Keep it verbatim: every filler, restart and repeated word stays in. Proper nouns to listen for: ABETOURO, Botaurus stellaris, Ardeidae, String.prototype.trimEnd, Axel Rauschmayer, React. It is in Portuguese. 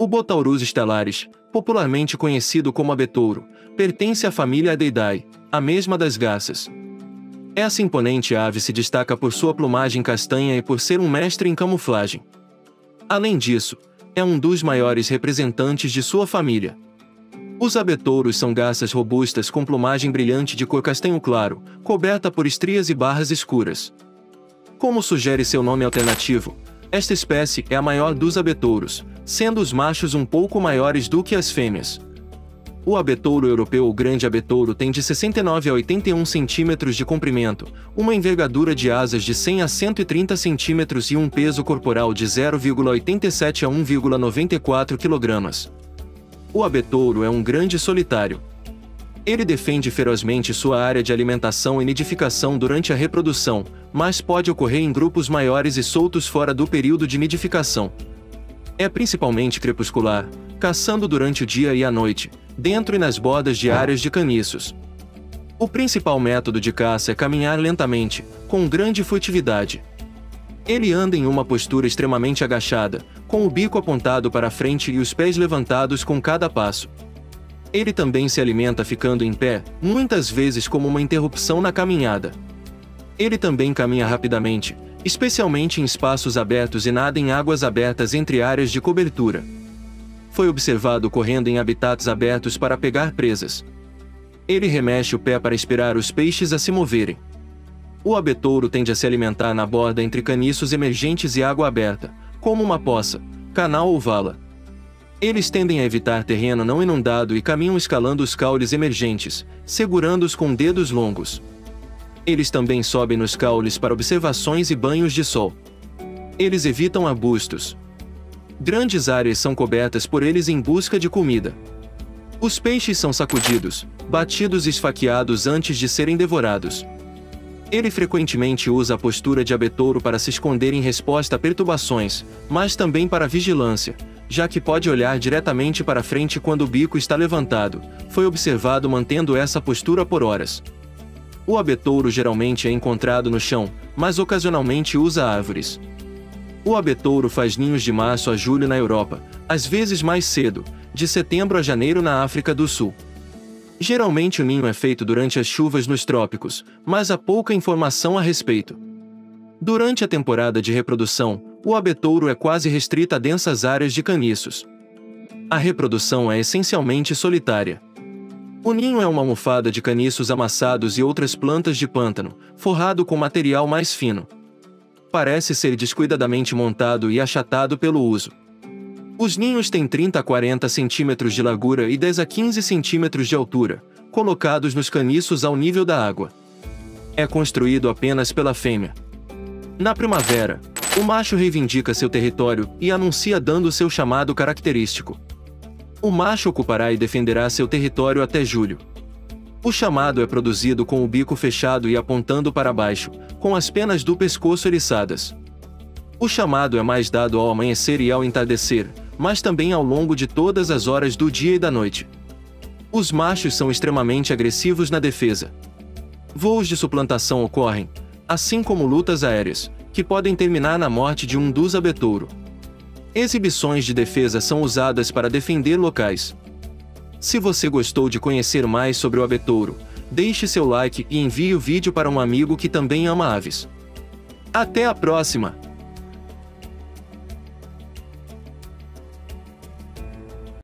O Botaurus stellaris, popularmente conhecido como abetouro, pertence à família Ardeidae, a mesma das garças. Essa imponente ave se destaca por sua plumagem castanha e por ser um mestre em camuflagem. Além disso, é um dos maiores representantes de sua família. Os abetouros são garças robustas com plumagem brilhante de cor castanho claro, coberta por estrias e barras escuras. Como sugere seu nome alternativo, esta espécie é a maior dos abetouros, sendo os machos um pouco maiores do que as fêmeas. O abetouro europeu ou grande abetouro tem de sessenta e nove a oitenta e um centímetros de comprimento, uma envergadura de asas de cem a cento e trinta centímetros e um peso corporal de zero vírgula oitenta e sete a um vírgula noventa e quatro quilos. O abetouro é um grande solitário. Ele defende ferozmente sua área de alimentação e nidificação durante a reprodução, mas pode ocorrer em grupos maiores e soltos fora do período de nidificação. É principalmente crepuscular, caçando durante o dia e a noite, dentro e nas bordas de áreas de caniços. O principal método de caça é caminhar lentamente, com grande furtividade. Ele anda em uma postura extremamente agachada, com o bico apontado para a frente e os pés levantados com cada passo. Ele também se alimenta ficando em pé, muitas vezes como uma interrupção na caminhada. Ele também caminha rapidamente, especialmente em espaços abertos e nada em águas abertas entre áreas de cobertura. Foi observado correndo em habitats abertos para pegar presas. Ele remexe o pé para inspirar os peixes a se moverem. O abetouro tende a se alimentar na borda entre caniços emergentes e água aberta, como uma poça, canal ou vala. Eles tendem a evitar terreno não inundado e caminham escalando os caules emergentes, segurando-os com dedos longos. Eles também sobem nos caules para observações e banhos de sol. Eles evitam arbustos. Grandes áreas são cobertas por eles em busca de comida. Os peixes são sacudidos, batidos e esfaqueados antes de serem devorados. Ele frequentemente usa a postura de abetouro para se esconder em resposta a perturbações, mas também para vigilância, já que pode olhar diretamente para frente quando o bico está levantado. Foi observado mantendo essa postura por horas. O abetouro geralmente é encontrado no chão, mas ocasionalmente usa árvores. O abetouro faz ninhos de março a julho na Europa, às vezes mais cedo, de setembro a janeiro na África do Sul. Geralmente o ninho é feito durante as chuvas nos trópicos, mas há pouca informação a respeito. Durante a temporada de reprodução, o abetouro é quase restrito a densas áreas de caniços. A reprodução é essencialmente solitária. O ninho é uma almofada de caniços amassados e outras plantas de pântano, forrado com material mais fino. Parece ser descuidadamente montado e achatado pelo uso. Os ninhos têm trinta a quarenta centímetros de largura e dez a quinze centímetros de altura, colocados nos caniços ao nível da água. É construído apenas pela fêmea. Na primavera, o macho reivindica seu território e anuncia dando seu chamado característico. O macho ocupará e defenderá seu território até julho. O chamado é produzido com o bico fechado e apontando para baixo, com as penas do pescoço eriçadas. O chamado é mais dado ao amanhecer e ao entardecer, mas também ao longo de todas as horas do dia e da noite. Os machos são extremamente agressivos na defesa. Voos de suplantação ocorrem, assim como lutas aéreas, que podem terminar na morte de um dos abetouro. Exibições de defesa são usadas para defender locais. Se você gostou de conhecer mais sobre o abetouro, deixe seu like e envie o vídeo para um amigo que também ama aves. Até a próxima!